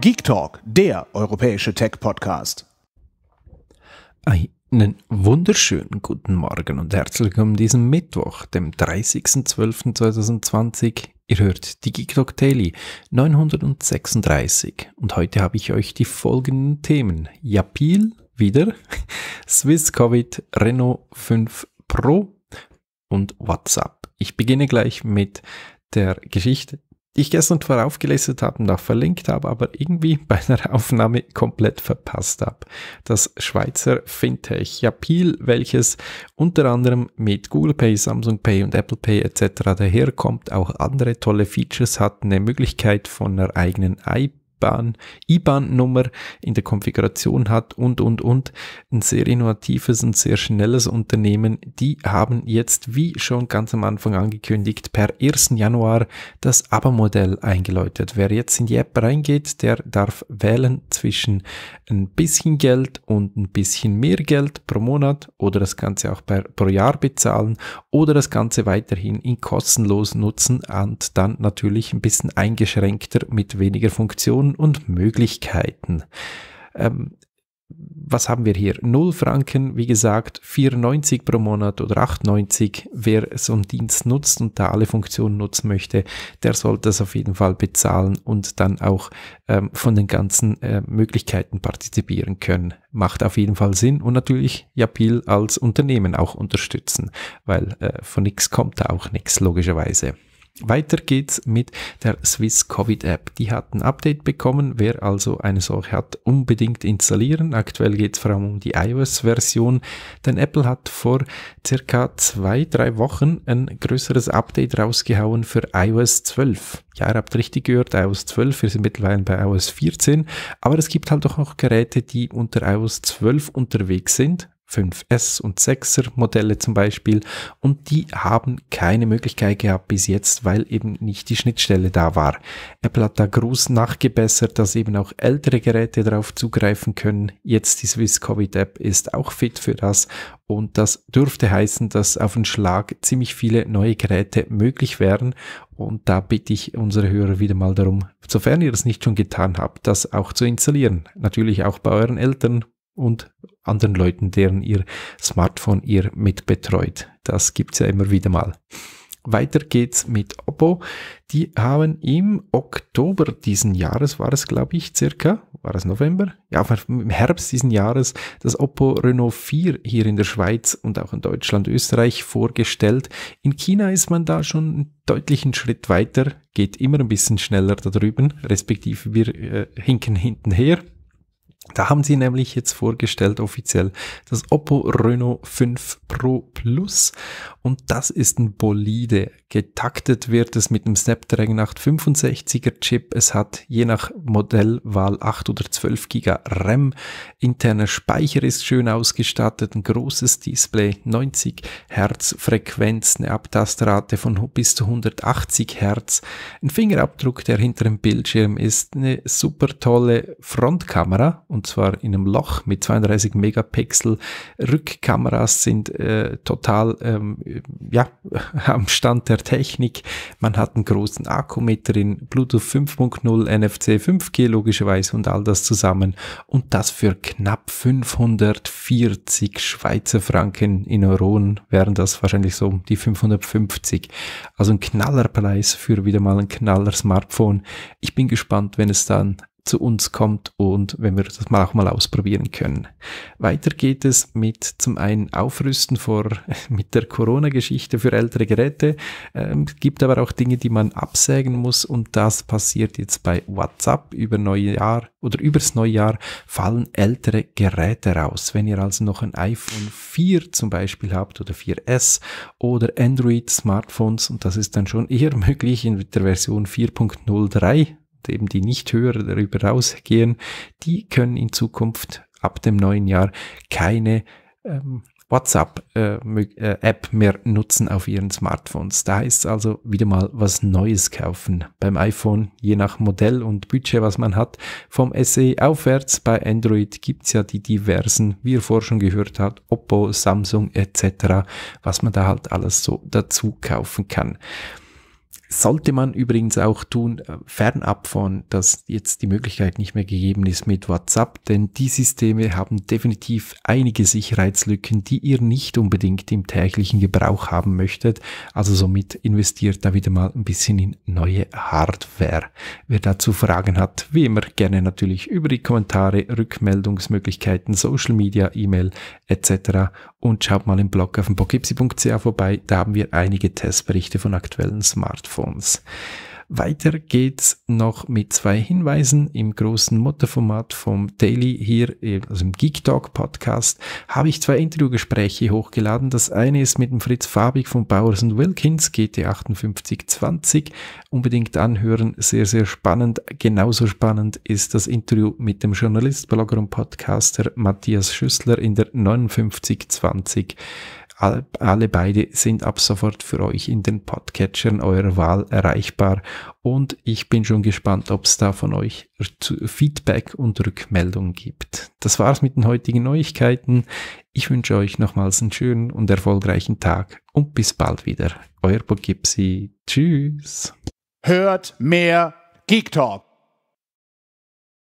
Geek Talk, der europäische Tech-Podcast. Einen wunderschönen guten Morgen und herzlich willkommen an diesem Mittwoch, dem 30.12.2020. Ihr hört die Geek Talk Daily 936 und heute habe ich euch die folgenden Themen. Yapeal wieder, SwissCovid, Reno 5 Pro und WhatsApp. Ich beginne gleich mit der Geschichte, die ich gestern vorher aufgelistet habe und auch verlinkt habe, aber irgendwie bei einer Aufnahme komplett verpasst habe. Das Schweizer Fintech Yapeal, welches unter anderem mit Google Pay, Samsung Pay und Apple Pay etc. daherkommt, auch andere tolle Features hat, eine Möglichkeit von einer eigenen IBAN-Nummer in der Konfiguration hat und. Ein sehr innovatives und sehr schnelles Unternehmen, die haben jetzt, wie schon ganz am Anfang angekündigt, per 1. Januar das Abo-Modell eingeläutet. Wer jetzt in die App reingeht, der darf wählen zwischen ein bisschen Geld und ein bisschen mehr Geld pro Monat oder das Ganze auch pro Jahr bezahlen oder das Ganze weiterhin in kostenlos nutzen und dann natürlich ein bisschen eingeschränkter mit weniger Funktionen und Möglichkeiten. Was haben wir hier? 0 Franken, wie gesagt, 4,90 pro Monat oder 8,90. Wer so einen Dienst nutzt und da alle Funktionen nutzen möchte, der sollte das auf jeden Fall bezahlen und dann auch von den ganzen Möglichkeiten partizipieren können. Macht auf jeden Fall Sinn und natürlich Yapeal als Unternehmen auch unterstützen, weil von nichts kommt da auch nichts, logischerweise. Weiter geht's mit der SwissCovid-App. Die hat ein Update bekommen. Wer also eine solche hat, unbedingt installieren. Aktuell geht es vor allem um die iOS-Version, denn Apple hat vor circa 2-3 Wochen ein größeres Update rausgehauen für iOS 12. Ja, ihr habt richtig gehört, iOS 12, wir sind mittlerweile bei iOS 14, aber es gibt halt auch noch Geräte, die unter iOS 12 unterwegs sind. 5S und 6er Modelle zum Beispiel, und die haben keine Möglichkeit gehabt bis jetzt, weil eben nicht die Schnittstelle da war. Apple hat da groß nachgebessert, dass eben auch ältere Geräte darauf zugreifen können. Jetzt die SwissCovid-App ist auch fit für das und das dürfte heißen, dass auf den Schlag ziemlich viele neue Geräte möglich wären. Und da bitte ich unsere Hörer wieder mal darum, sofern ihr das nicht schon getan habt, das auch zu installieren. Natürlich auch bei euren Eltern und anderen Leuten, deren ihr Smartphone ihr mit betreut. Das gibt's ja immer wieder mal. Weiter geht's mit Oppo. Die haben im Oktober diesen Jahres, war es glaube ich circa, war es November? Ja, im Herbst diesen Jahres das Oppo Reno 4 hier in der Schweiz und auch in Deutschland, Österreich vorgestellt. In China ist man da schon einen deutlichen Schritt weiter, geht immer ein bisschen schneller da drüben, respektive wir hinken hintenher. Da haben sie nämlich jetzt vorgestellt offiziell das Oppo Reno 5 Pro Plus und das ist ein Bolide. Getaktet wird es mit einem Snapdragon 865er Chip. Es hat je nach Modellwahl 8 oder 12 GB RAM. Interner Speicher ist schön ausgestattet, ein großes Display, 90 Hertz Frequenz, eine Abtastrate von bis zu 180 Hertz, ein Fingerabdruck, der hinter dem Bildschirm ist, eine super tolle Frontkamera. Und zwar in einem Loch mit 32 Megapixel. Rückkameras sind total am Stand der Technik. Man hat einen großen Akku mit drin, Bluetooth 5.0, NFC 5G logischerweise und all das zusammen. Und das für knapp 540 Schweizer Franken. In Euronen wären das wahrscheinlich so die 550. Also ein Knallerpreis für wieder mal ein Knaller-Smartphone. Ich bin gespannt, wenn es dann zu uns kommt und wenn wir das mal auch mal ausprobieren können. Weiter geht es mit zum einen Aufrüsten mit der Corona-Geschichte für ältere Geräte. Es gibt aber auch Dinge, die man absägen muss und das passiert jetzt bei WhatsApp. Übers Neujahr fallen ältere Geräte raus. Wenn ihr also noch ein iPhone 4 zum Beispiel habt oder 4S oder Android-Smartphones, und das ist dann schon eher möglich in der Version 4.03, eben die Nicht-Hörer darüber rausgehen, die können in Zukunft ab dem neuen Jahr keine WhatsApp-App mehr nutzen auf ihren Smartphones. Da heißt es also wieder mal was Neues kaufen. Beim iPhone, je nach Modell und Budget, was man hat, vom SE aufwärts. Bei Android gibt es ja die diversen, wie ihr vorher schon gehört habt, Oppo, Samsung etc., was man da halt alles so dazu kaufen kann. sollte man übrigens auch tun, fernab von, dass jetzt die Möglichkeit nicht mehr gegeben ist mit WhatsApp, denn die Systeme haben definitiv einige Sicherheitslücken, die ihr nicht unbedingt im täglichen Gebrauch haben möchtet. Also somit investiert da wieder mal ein bisschen in neue Hardware. Wer dazu Fragen hat, wie immer gerne natürlich über die Kommentare, Rückmeldungsmöglichkeiten, Social Media, E-Mail etc. Und schaut mal im Blog auf pokipsie.ch vorbei, da haben wir einige Testberichte von aktuellen Smartphones. Weiter geht's noch mit zwei Hinweisen. Im großen Mutterformat vom Daily hier, also im Geek Talk Podcast, habe ich zwei Interviewgespräche hochgeladen. Das eine ist mit dem Fritz Fabig von Bowers & Wilkins, GT5820. Unbedingt anhören, sehr, sehr spannend. Genauso spannend ist das Interview mit dem Journalist, Blogger und Podcaster Matthias Schüssler in der 5920. Alle beide sind ab sofort für euch in den Podcatchern eurer Wahl erreichbar und ich bin schon gespannt, ob es da von euch Feedback und Rückmeldung gibt. Das war's mit den heutigen Neuigkeiten. Ich wünsche euch nochmals einen schönen und erfolgreichen Tag und bis bald wieder. Euer pokipsie. Tschüss. Hört mehr Geek Talk.